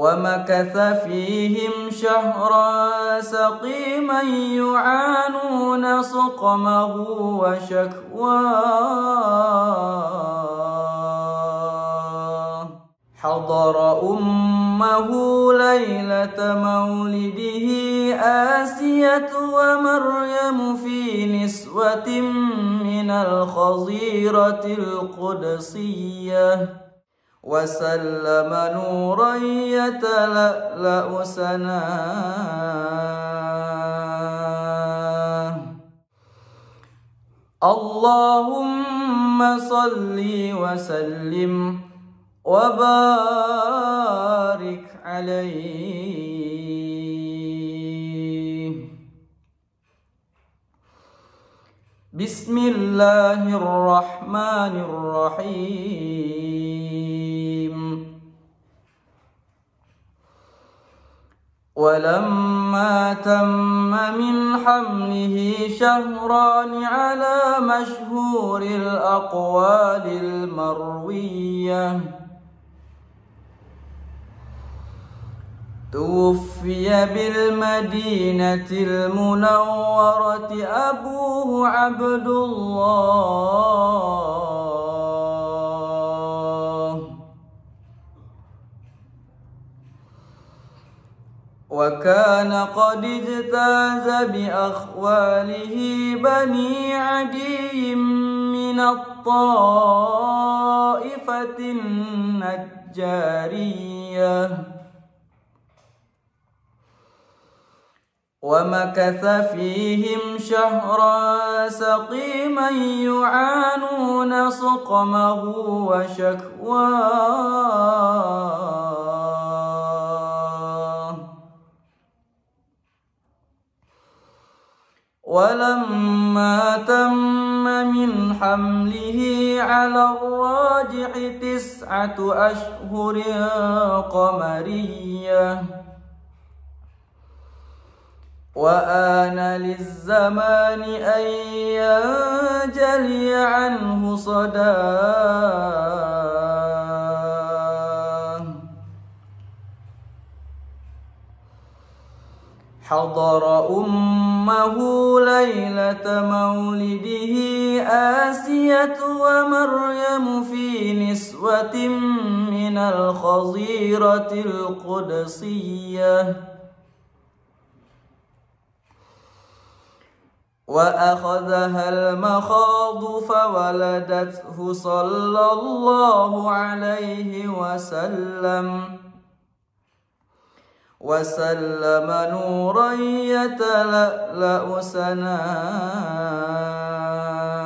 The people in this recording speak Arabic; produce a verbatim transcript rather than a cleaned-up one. ومكث فيهم شهرا سقيما يعانون سقمه وشكواه. حضر أمه ليلة مولده آسية ومريم في نسوة من الخضيرة القدسية وسلم نورا يتلألأ سناه. اللهم صل وسلم وبارك عليه. بسم الله الرحمن الرحيم. ولما تم من حمله شهران على مشهور الأقوال المروية توفي بالمدينة المنورة أبوه عبد الله وكان قد اجتاز بأخواله بني عدي من الطائفة النجارية ومكث فيهم شهرا سقيما يعانون سقمه وشكواه. ولما تم من حمله على الراجح تسعة أشهر قمرية وآن للزمان أن ينجلي عنه صداه. حضر أم ليلة مولده آسية ومريم في نسوة من الخضيرة القدسية وأخذها المخاض فولدته صلى الله عليه وسلم وسلم نورا يتلألأ سناه.